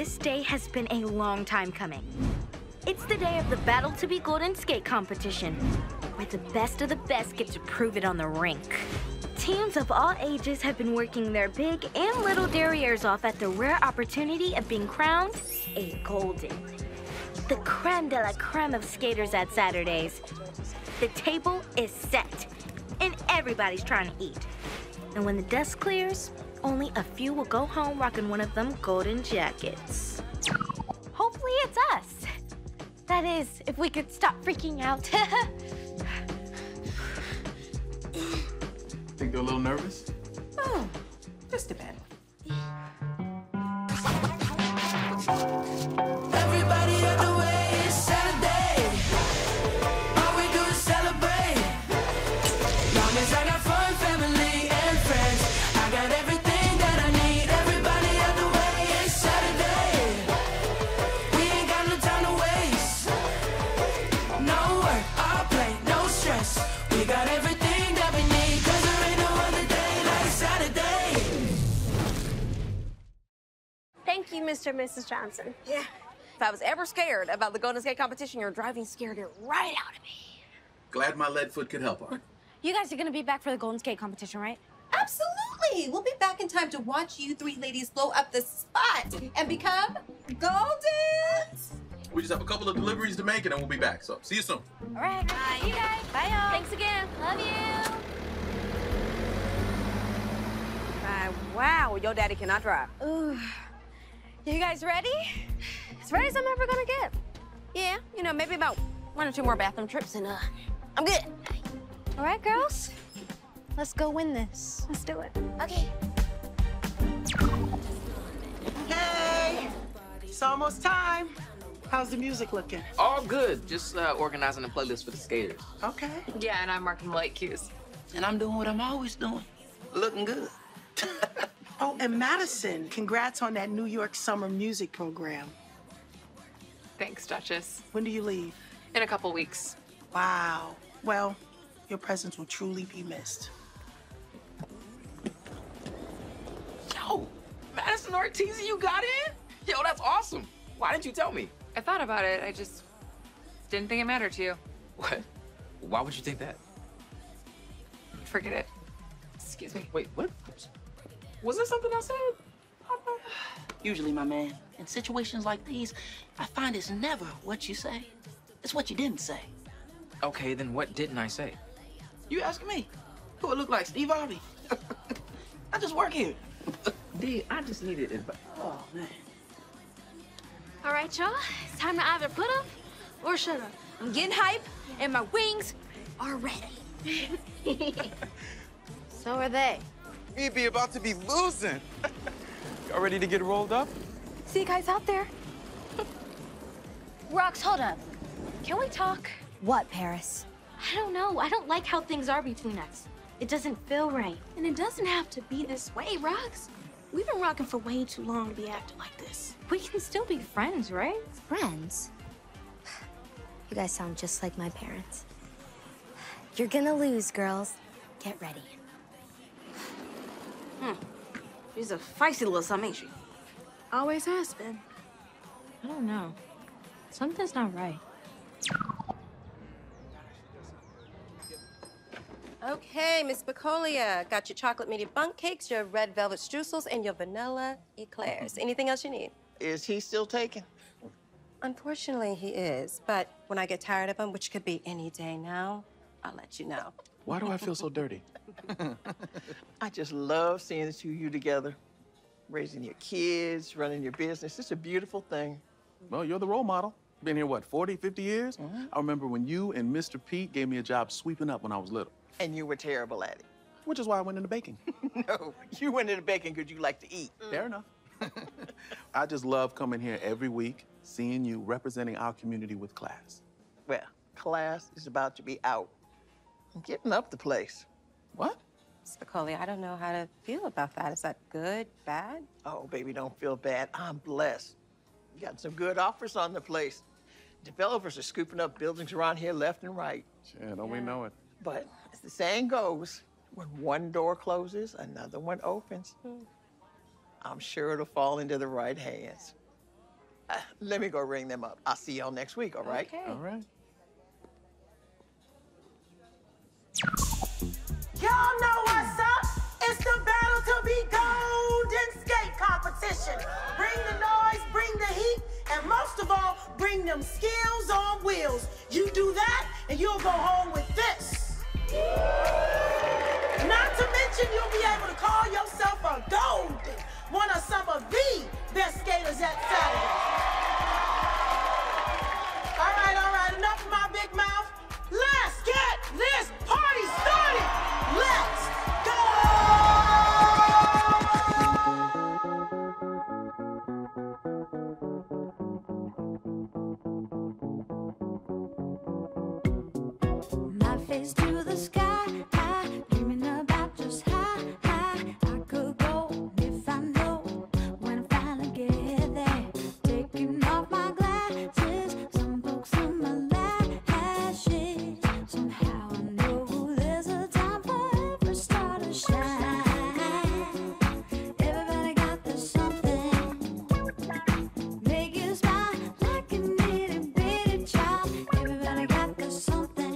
This day has been a long time coming. It's the day of the Battle to Be Golden Skate Competition, where the best of the best get to prove it on the rink. Teams of all ages have been working their big and little derrieres off at the rare opportunity of being crowned a golden. The creme de la creme of skaters at Saturdays. The table is set, and everybody's trying to eat. And when the dust clears, only a few will go home rocking one of them golden jackets. Hopefully it's us. That is, if we could stop freaking out. Think they're a little nervous? Oh, just a bit. Everybody on the way, it's Saturday. All we do is celebrate. Long as I got fun, family, and friends, I got everything that I need. Everybody on the way, it's Saturday. We ain't got no time to waste. No work, all play, no stress. We got everything. Thank you, Mr. and Mrs. Johnson. Yeah. If I was ever scared about the Golden Skate Competition, your driving scared it right out of me. Glad my lead foot could help, Art. You guys are gonna be back for the Golden Skate Competition, right? Absolutely! We'll be back in time to watch you three ladies blow up the spot and become Goldens! We just have a couple of deliveries to make and then we'll be back, so see you soon. All right. Bye, you guys. Bye, y'all. Thanks again. Love you. Wow, your daddy cannot drive. Ooh. You guys ready? As ready as I'm ever gonna get. Yeah, you know, maybe about 1 or 2 more bathroom trips and I'm good. All right, girls, let's go win this. Let's do it. Okay. Hey, it's almost time. How's the music looking? All good, just organizing a playlist for the skaters. Okay. Yeah, and I'm marking light cues. And I'm doing what I'm always doing, looking good. Oh, and Madison, congrats on that New York summer music program. Thanks, Duchess. When do you leave? In a couple weeks. Wow. Well, your presence will truly be missed. Yo, Madison Ortiz, you got in? Yo, that's awesome. Why didn't you tell me? I thought about it. I just didn't think it mattered to you. What? Why would you think that? Forget it. Excuse me. Wait, what? Was there something I said? Usually, my man, in situations like these, I find it's never what you say. It's what you didn't say. Okay, then what didn't I say? You asking me? Who it look like, Steve Harvey? I just work here. D, I just needed advice. Oh, man. All right, y'all. It's time to either put up or shut up. I'm getting hype, and my wings are ready. So are they. We'd be about to be losing. Y'all ready to get rolled up? See you guys out there. Rox, hold up. Can we talk? What, Paris? I don't know. I don't like how things are between us. It doesn't feel right. And it doesn't have to be this way, Rox. We've been rocking for way too long to be acting like this. We can still be friends, right? Friends? You guys sound just like my parents. You're gonna lose, girls. Get ready. She's a feisty little some, ain't she? Always has been. I don't know. Something's not right. Okay, Miss Bacolia, got your chocolate meaty bunk cakes, your red velvet streusels, and your vanilla eclairs. Anything else you need? Is he still taking? Unfortunately, he is. But when I get tired of him, which could be any day now, I'll let you know. Why do I feel so dirty? I just love seeing the two of you together, raising your kids, running your business. It's a beautiful thing. Well, you're the role model. Been here, what, 40, 50 years? Mm-hmm. I remember when you and Mr. Pete gave me a job sweeping up when I was little. And you were terrible at it. Which is why I went into baking. No, you went into baking because you like to eat. Fair enough. I just love coming here every week, seeing you representing our community with class. Well, class is about to be out. I'm getting up the place. What? Miss Spicoli, I don't know how to feel about that. Is that good, bad? Oh, baby, don't feel bad. I'm blessed. We got some good offers on the place. Developers are scooping up buildings around here left and right. Yeah, don't we know it? But as the saying goes, when one door closes, another one opens. I'm sure it'll fall into the right hands. Let me go ring them up. I'll see y'all next week, all right? Okay. All right. Y'all know what's up. It's the Battle to Be Golden Skate Competition. Bring the noise, bring the heat, and most of all, bring them skills on wheels. You do that, and you'll go home with this. Not to mention, you'll be able to call yourself a golden, one of some of the best skaters at Saturdays. All right, enough of my big mouth. Let's get this party started. Let's go! My face to the sky, dreaming about just how high I could go if I know when I finally get there. Taking off my glasses, some folks in my life. Somehow I know there's a time for every star to shine. Everybody got their something. Make you smile like a little bitty child. Everybody got their something.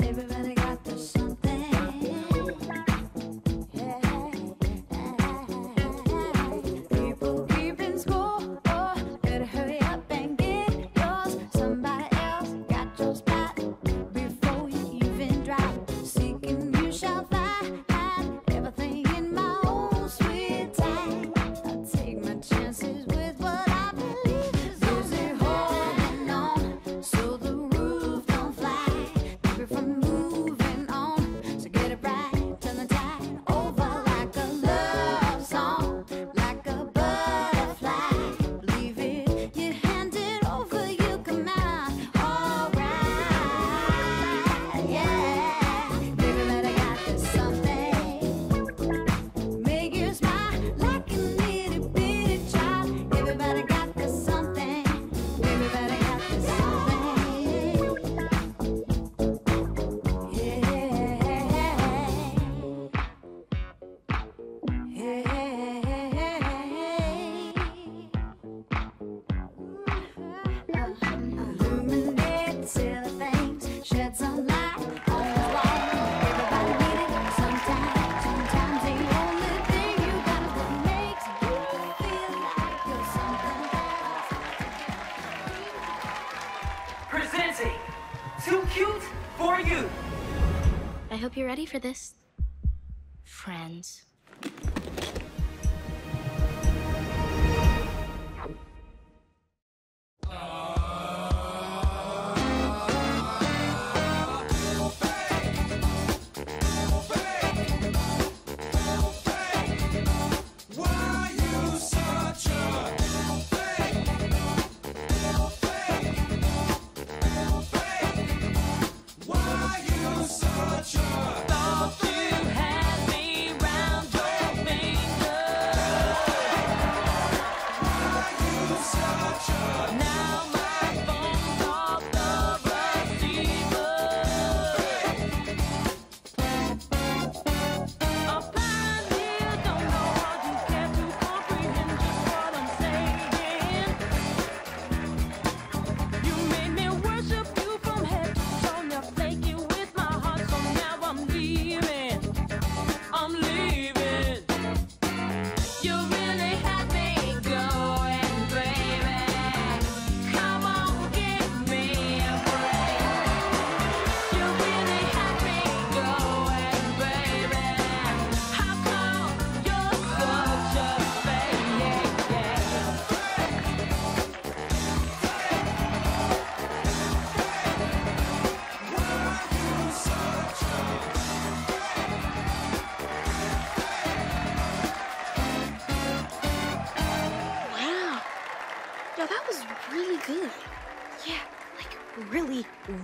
Everybody got their something. Yeah. People keeping score. Oh, better hurry up and get yours. Somebody else got your spot. Seeking you shall find everything in my own sweet time. I take my chances with what I believe is losing, holding on so the roof don't fly. Keep it from moving on, so get it right. Turn the tide over like a love song, like a butterfly. Leave it, you hand it over, you come out all right. Yeah. I hope you're ready for this, friends.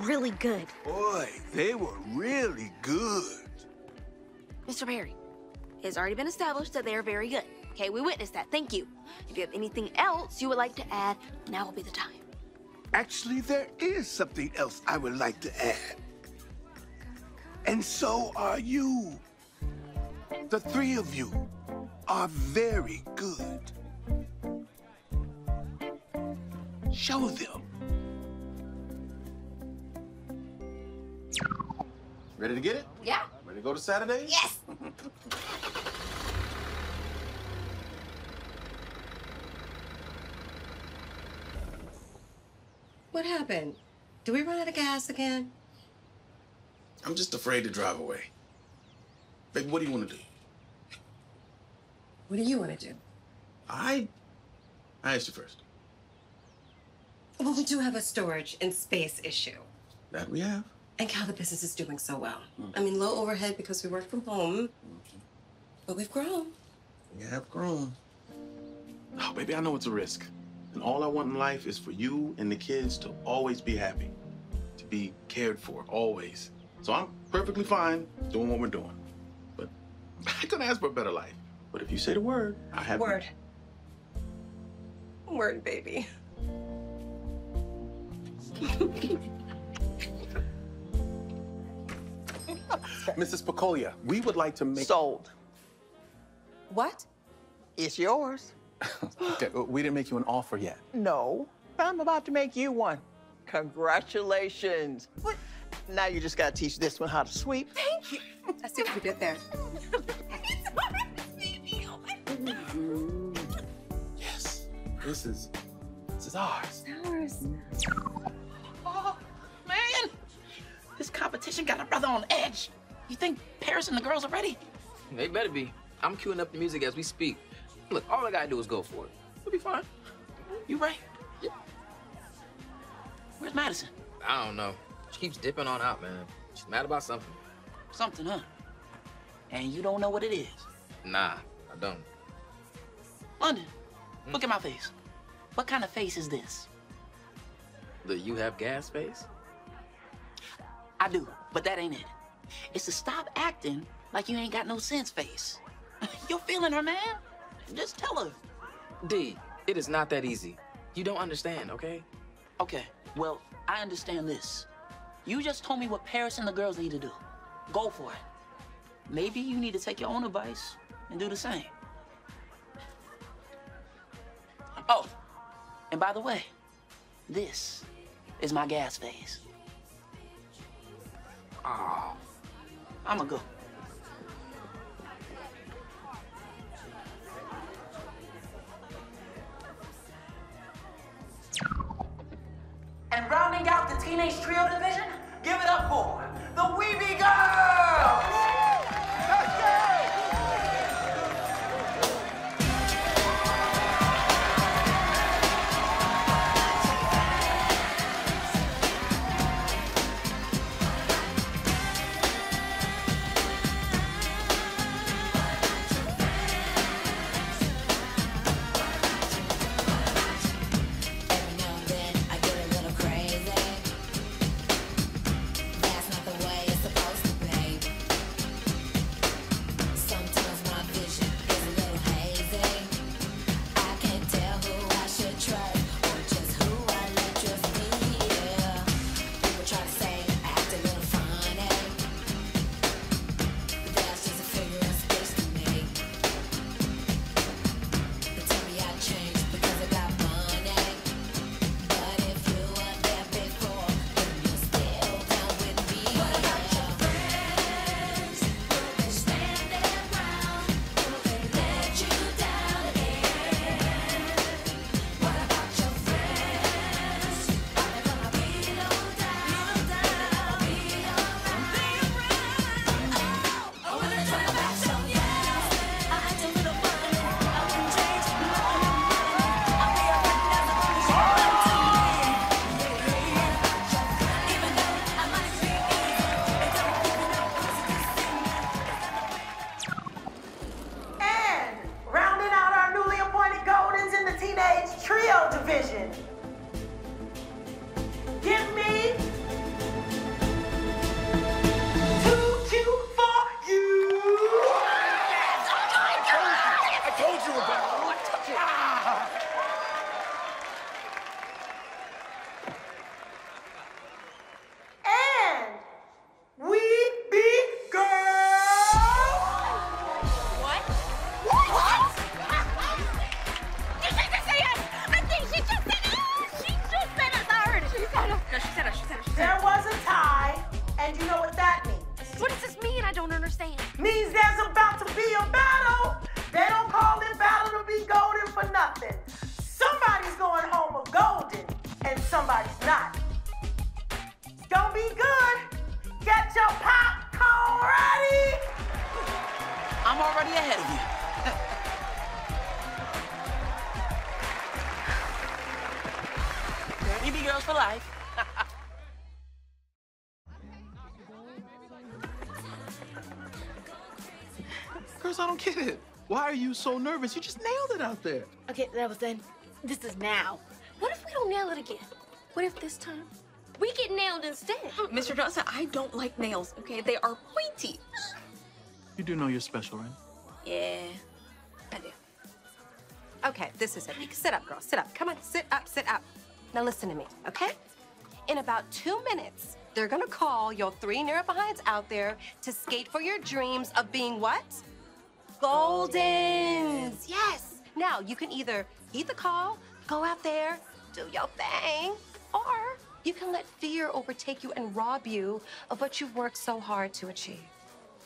Really good. Boy, they were really good. Mr. Perry, it's already been established that they are very good. Okay, we witnessed that. Thank you. If you have anything else you would like to add, now will be the time. Actually, there is something else I would like to add. And so are you. The three of you are very good. Show them. Ready to get it? Yeah. Ready to go to Saturdays? Yes. What happened? Did we run out of gas again? I'm just afraid to drive away. Babe, what do you want to do? What do you want to do? I asked you first. Well, we do have a storage and space issue. That we have. And Cal, the business is doing so well. Mm-hmm. I mean, low overhead because we work from home. Mm-hmm. But we've grown. We have grown. Oh, baby, I know it's a risk. And all I want in life is for you and the kids to always be happy, to be cared for, always. So I'm perfectly fine doing what we're doing. But I couldn't ask for a better life. But if you say the word, I have... Word. Word, baby. Mrs. Pacoglia, we would like to make... Sold. What? It's yours. Okay, we didn't make you an offer yet. No, but I'm about to make you one. Congratulations. What? Now you just gotta teach this one how to sweep. Thank you. I see what you did there. Yes, this is ours. It's ours. Oh, man. This competition got a brother on edge. You think Paris and the girls are ready? They better be. I'm queuing up the music as we speak. Look, all I gotta do is go for it. It'll be fine. You right? Yeah. Where's Madison? I don't know. She keeps dipping on out, man. She's mad about something. Something, huh? And you don't know what it is? Nah, I don't. London, look at my face. What kind of face is this? The you have gas face? I do, but that ain't it. It's to stop acting like you ain't got no sense face. You're feeling her, man. Just tell her. D, it is not that easy. You don't understand, okay? Okay, well, I understand this. You just told me what Paris and the girls need to do. Go for it. Maybe you need to take your own advice and do the same. Oh, and by the way, this is my gas phase. Oh, I'ma go. And rounding out the Teenage Trio division, give it up for the We-B-Girlz! Let's already ahead of you. We-B-Girlz for life. Girls, I don't get it. Why are you so nervous? You just nailed it out there. Okay, that was then. This is now. What if we don't nail it again? What if this time we get nailed instead? Mr. Johnson, I don't like nails, okay? They are pointy. You do know you're special, right? Yeah, I do. Okay, this is it. Sit up, girl, sit up. Come on, sit up, sit up. Now listen to me, okay? In about 2 minutes, they're gonna call your 3 near-behinds out there to skate for your dreams of being what? Goldens! Yes! Now, you can either heed the call, go out there, do your thing, or you can let fear overtake you and rob you of what you've worked so hard to achieve.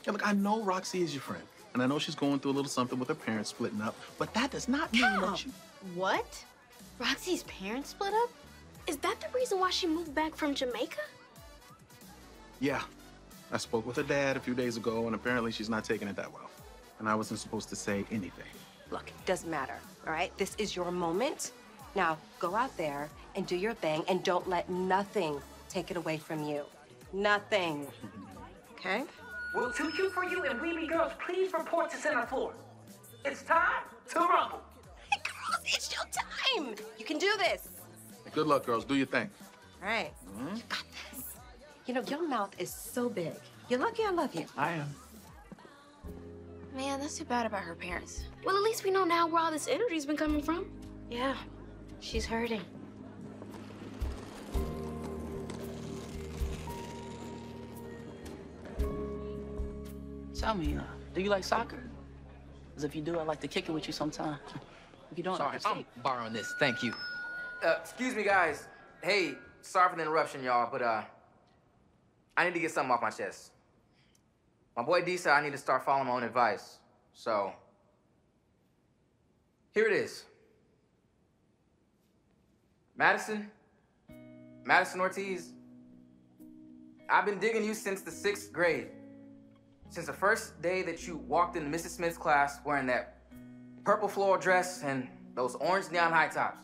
Yeah, look, I know Roxy is your friend, and I know she's going through a little something with her parents splitting up, but that does not mean that you... What? Roxy's parents split up? Is that the reason why she moved back from Jamaica? Yeah. I spoke with her dad a few days ago, and apparently she's not taking it that well. And I wasn't supposed to say anything. Look, it doesn't matter, all right? This is your moment. Now, go out there and do your thing, and don't let nothing take it away from you. Nothing. Okay? We'll toot you for you, and We-B-Girlz, please report to center floor. It's time to rumble. It's your time. You can do this. Good luck, girls. Do your thing. All right. Mm-hmm. You got this. You know, your mouth is so big. You're lucky I love you. I am. Man, that's too bad about her parents. Well, at least we know now where all this energy's been coming from. Yeah, she's hurting. Tell me, do you like soccer? Because if you do, I'd like to kick it with you sometime. You don't sorry, I'm borrowing this. Thank you. Excuse me, guys. Hey, sorry for the interruption, y'all, but I need to get something off my chest. My boy D said I need to start following my own advice, so here it is. Madison Ortiz, I've been digging you since the 6th grade, since the first day that you walked into Mrs. Smith's class wearing that purple floral dress and those orange neon high tops.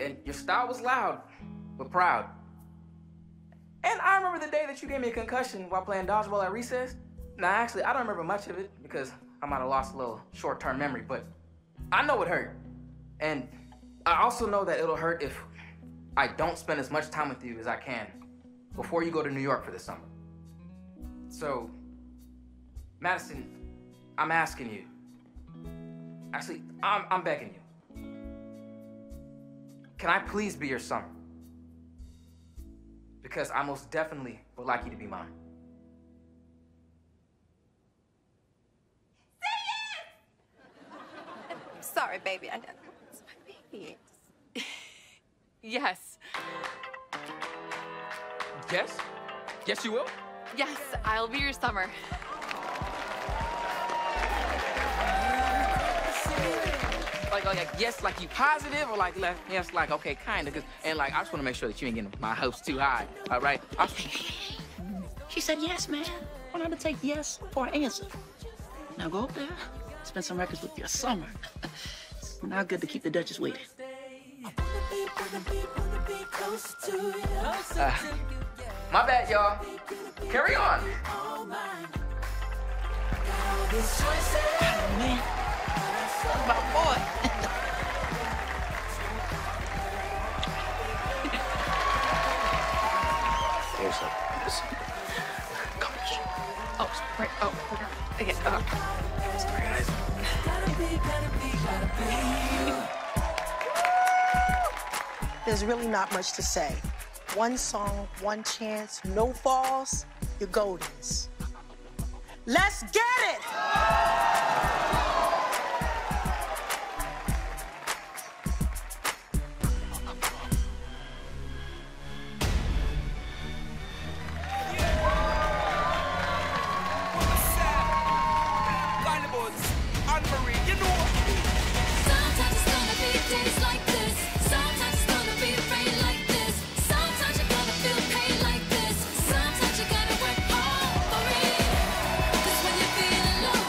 And your style was loud, but proud. And I remember the day that you gave me a concussion while playing dodgeball at recess. Now, actually, I don't remember much of it because I might have lost a little short-term memory, but I know it hurt. And I also know that it'll hurt if I don't spend as much time with you as I can before you go to New York for the summer. So, Madison, I'm asking you. Actually, I'm begging you. Can I please be your summer? Because I most definitely would like you to be mine. Say yes! Sorry, baby. I know. It's my baby. Yes. Yes? Yes, you will? Yes, I'll be your summer. Like, yes, like you positive, or like left, yes, like, okay, kinda, cause, and like, I just wanna make sure that you ain't getting my hopes too high, all right? She said yes, man. I want her to take yes for an answer. Now go up there, spend some records with your summer. It's not good to keep the Duchess waiting. My bad, y'all. Carry on. Oh, man. That's my boy. Here's some. Come on. Oh, right. Oh, hold on. Okay. Sorry, guys. There's really not much to say. One song, one chance, no falls, you're Goldens. Let's get it! Sometimes you're gonna feel pain like this. Sometimes you gotta work hard for it. 'Cause when you're feeling low,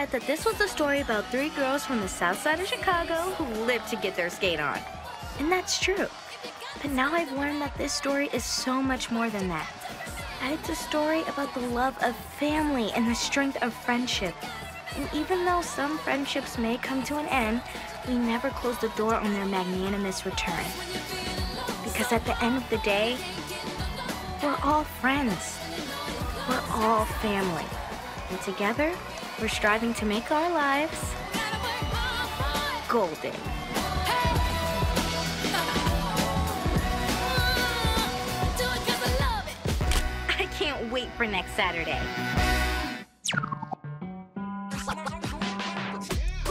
Said that this was the story about three girls from the south side of Chicago who lived to get their skate on. And that's true. But now I've learned that this story is so much more than that. It's a story about the love of family and the strength of friendship. And even though some friendships may come to an end, we never close the door on their magnanimous return. Because at the end of the day, we're all friends. We're all family. And together, we're striving to make our lives golden. I can't wait for next Saturday.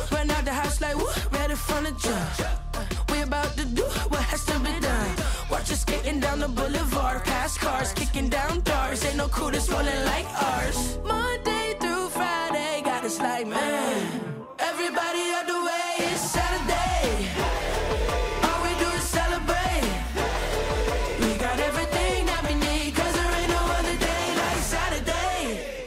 Run out the house like woo, ready from the jump. We about to do what has to be done. Watch us skating down the boulevard, past cars, kicking down doors. Ain't no cool that's rolling like ours. Monday through Friday. It's like, man, everybody out the way, it's Saturday. All we do is celebrate. We got everything that we need, cause there ain't no other day like Saturday.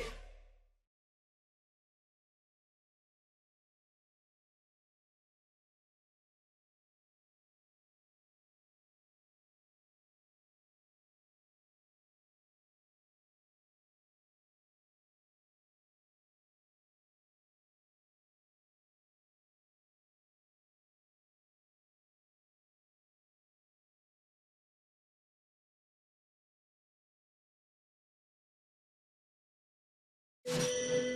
You